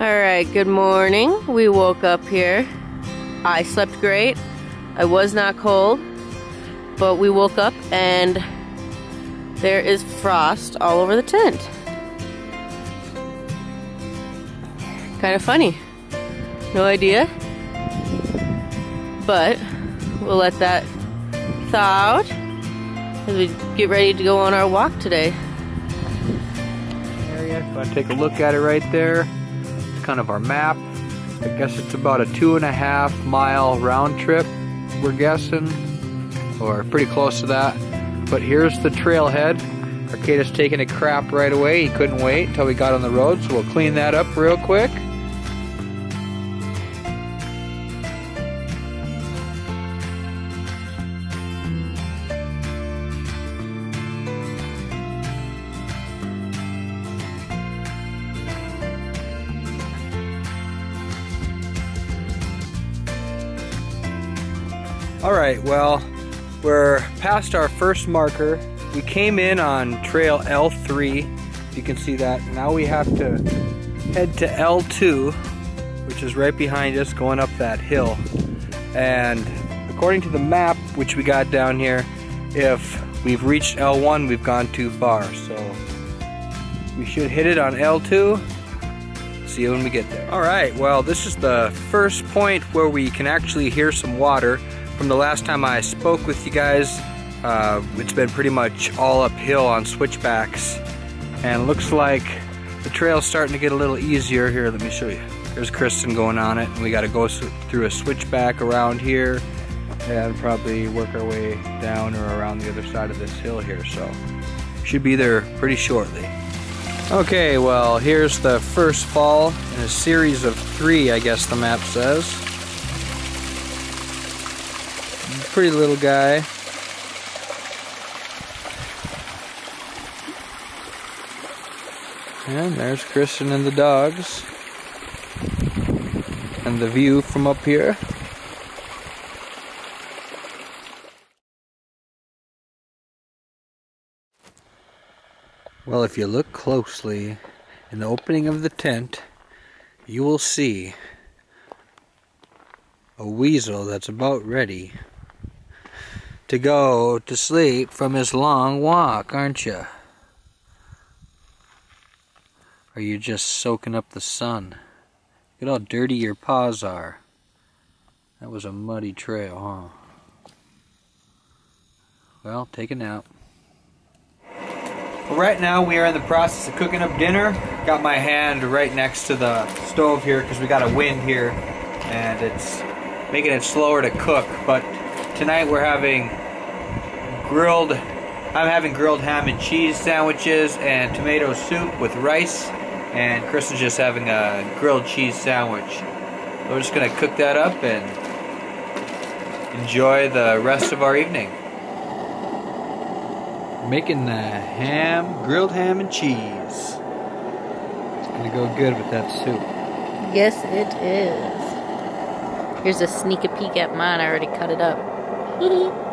Alright, good morning. We woke up here. I slept great. I was not cold. But we woke up and there is frost all over the tent. Kind of funny. No idea. But we'll let that thaw out as we get ready to go on our walk today. If I take a look at it right there, it's kind of our map. I guess it's about a 2.5 mile round trip, we're guessing, or pretty close to that. But here's the trailhead. Arcada's taking a crap right away. He couldn't wait until we got on the road, so we'll clean that up real quick. Alright, well, we're past our first marker. We came in on trail L3, you can see that. Now we have to head to L2, which is right behind us going up that hill. And according to the map, which we got down here, if we've reached L1, we've gone too far. So we should hit it on L2. See you when we get there. Alright, well, this is the first point where we can actually hear some water. From the last time I spoke with you guys, it's been pretty much all uphill on switchbacks, and it looks like the trail's starting to get a little easier here. Let me show you. There's Kristen going on it, and we got to go through a switchback around here, and probably work our way down or around the other side of this hill here. So should be there pretty shortly. Okay, well here's the first fall in a series of 3, I guess the map says. Pretty little guy. And there's Kristen and the dogs. And the view from up here. Well, if you look closely in the opening of the tent, you will see a weasel that's about ready to go to sleep from his long walk, aren't you? Or you're just soaking up the sun. Look at how dirty your paws are. That was a muddy trail, huh? Well, take a nap. Well, right now we are in the process of cooking up dinner. Got my hand right next to the stove here because we got a wind here and it's making it slower to cook, but tonight we're having grilled ham and cheese sandwiches and tomato soup with rice, and Kristen's just having a grilled cheese sandwich. We're just gonna cook that up and enjoy the rest of our evening. Making the grilled ham and cheese. It's gonna go good with that soup. Yes, it is. Here's a sneak peek at mine. I already cut it up.